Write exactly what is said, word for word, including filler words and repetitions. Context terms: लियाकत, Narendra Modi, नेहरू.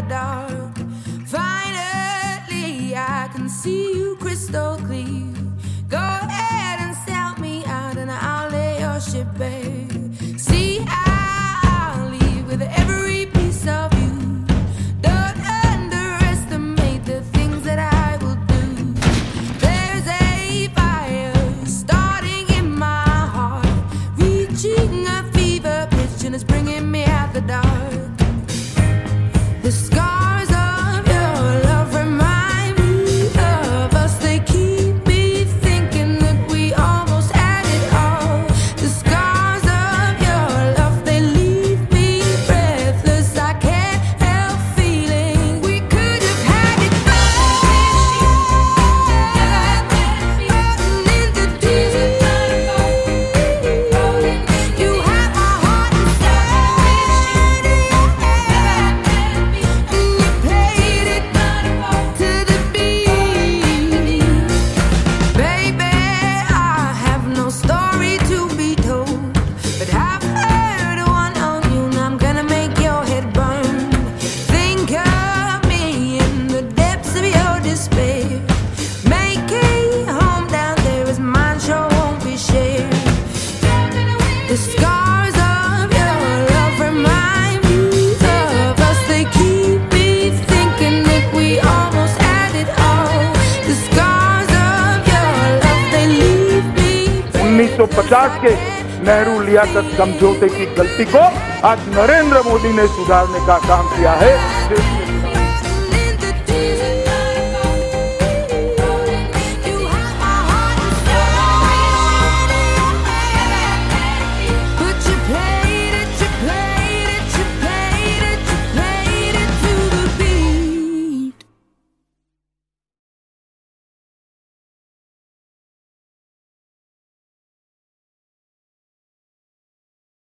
the dark. Finally, I can see you crystal clear. Go ahead and sell me out, and I'll lay your ship bare. See, I'll leave with every piece of you. Don't underestimate the things that I will do. There's a fire starting in my heart, reaching a fever pitch, and it's bringing me out the dark. The sky. The scars of your love remind me of us. They keep me thinking that we almost had it all. The scars of your love, they leave me. उन्नीस सौ पचास के नेहरू लियाकत समझौते की गलती को आज नरेंद्र मोदी ने सुधारने का काम किया है।